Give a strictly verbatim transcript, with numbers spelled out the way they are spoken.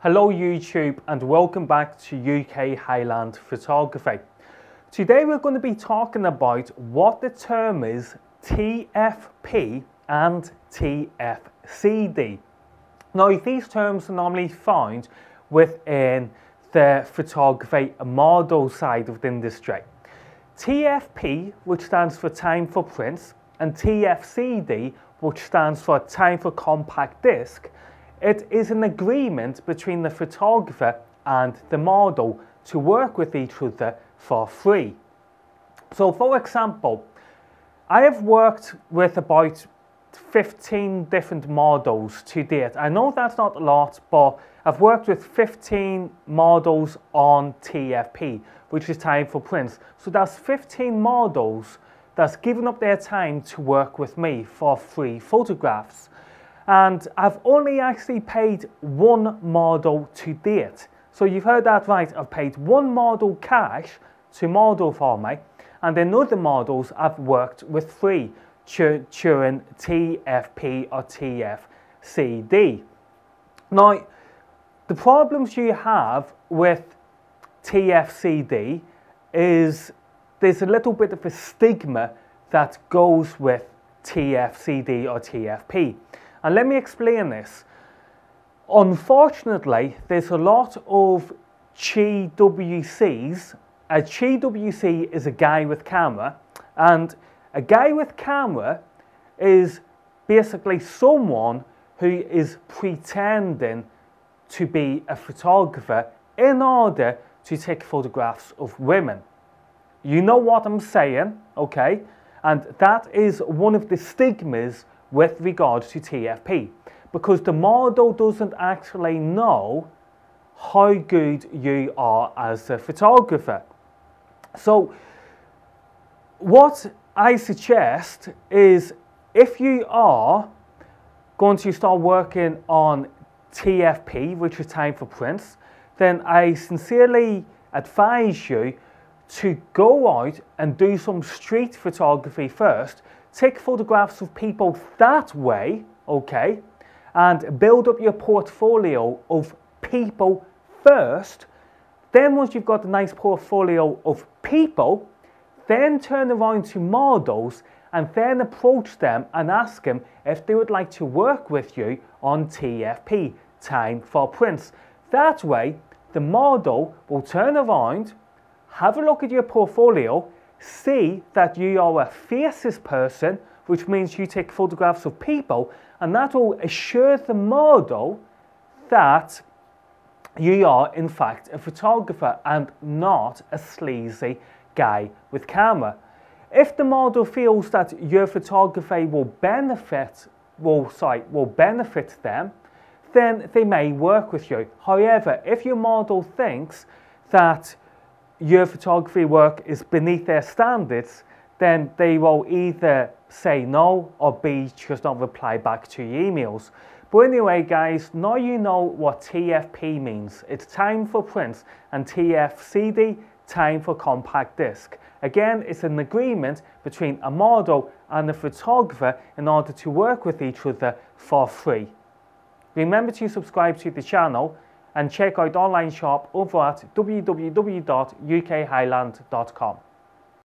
Hello YouTube and welcome back to U K Highland Photography. Today we're going to be talking about what the term is T F P and T F C D. Now these terms are normally found within the photography model side of the industry. T F P, which stands for time for prints, and T F C D, which stands for time for compact disc. It is an agreement between the photographer and the model to work with each other for free. So for example, I have worked with about fifteen different models to date. I know that's not a lot, but I've worked with fifteen models on T F P, which is time for prints. So that's fifteen models that's given up their time to work with me for free photographs. And I've only actually paid one model to date. So you've heard that right, I've paid one model cash to model for me, and then other models I've worked with free during T F P or T F C D. Now, the problems you have with T F C D is there's a little bit of a stigma that goes with T F C D or T F P. And let me explain this. Unfortunately, there's a lot of G W Cs. A G W C is a guy with camera, and a guy with camera is basically someone who is pretending to be a photographer in order to take photographs of women. You know what I'm saying, okay? And that is one of the stigmas with regard to T F P, because the model doesn't actually know how good you are as a photographer. So what I suggest is, if you are going to start working on T F P, which is time for prints, then I sincerely advise you to go out and do some street photography first. Take photographs of people that way, okay, and build up your portfolio of people first. Then once you've got a nice portfolio of people, then turn around to models and then approach them and ask them if they would like to work with you on T F P, time for prints. That way, the model will turn around, have a look at your portfolio, see that you are a faceless person, which means you take photographs of people, and that will assure the model that you are in fact a photographer and not a sleazy guy with camera. If the model feels that your photography will benefit, will, sorry, will benefit them, then they may work with you. However, if your model thinks that your photography work is beneath their standards, then they will either say no or B, just not reply back to your emails. But anyway guys, now you know what T F P means. It's time for prints, and T F C D, time for compact disc. Again, it's an agreement between a model and a photographer in order to work with each other for free. Remember to subscribe to the channel and check out online shop over at w w w dot u k highland dot com.